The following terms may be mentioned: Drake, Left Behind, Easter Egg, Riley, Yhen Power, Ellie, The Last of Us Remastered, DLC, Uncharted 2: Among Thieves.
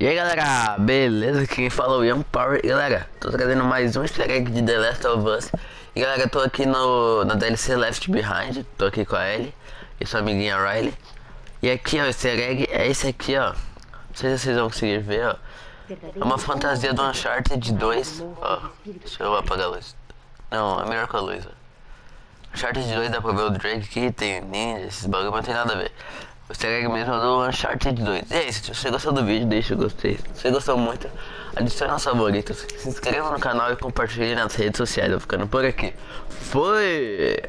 E aí galera, beleza? Quem falou Yhen Power. E galera, tô trazendo mais um easter egg de The Last of Us. E galera, tô aqui na DLC Left Behind. Tô aqui com a Ellie e sua amiguinha Riley. E aqui ó, o easter egg é esse aqui ó. Não sei se vocês vão conseguir ver ó. É uma fantasia do Uncharted 2. Ó, deixa eu apagar a luz. Não, é melhor com a luz ó. Uncharted 2 dá pra ver o Drake aqui, tem ninja, esses bagulho, mas não tem nada a ver. O easter egg mesmo do Uncharted 2. E é isso, se você gostou do vídeo, deixa o gostei. Se você gostou muito, adicione aos favoritos, se inscreva no canal e compartilhe nas redes sociais. Eu vou ficando por aqui. Fui!